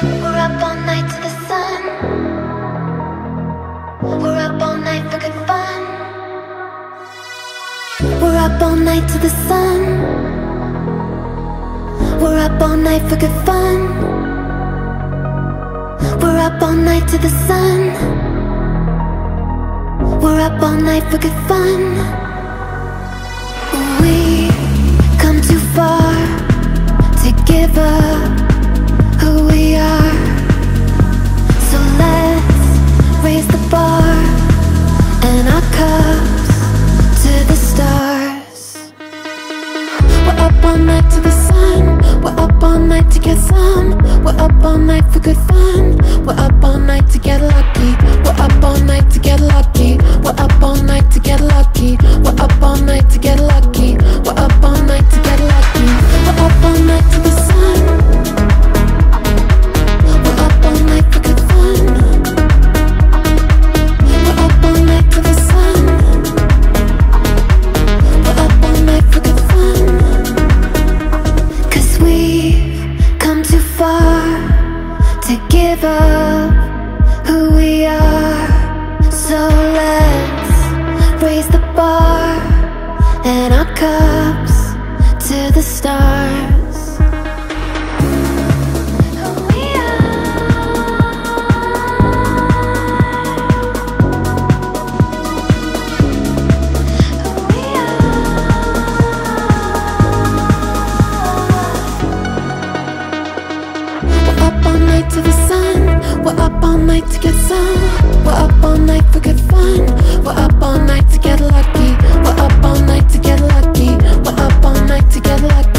We're up all night to the sun. We're up all night for good fun. We're up all night to the sun. We're up all night for good fun. We're up all night to the sun. We're up all night for good fun. We come too far to give up who we are, so let's raise the bar and our cups to the stars. We're up all night to the sun. We're up all night to get some. We're up all night for good fun. We're up all night to get lucky. We're up all night to get lucky. We're up all night to get lucky. We're up all night to get lucky. We're up all night to get lucky. We're up all night to the sun. We're up all night to get lucky. We're up all night to get lucky.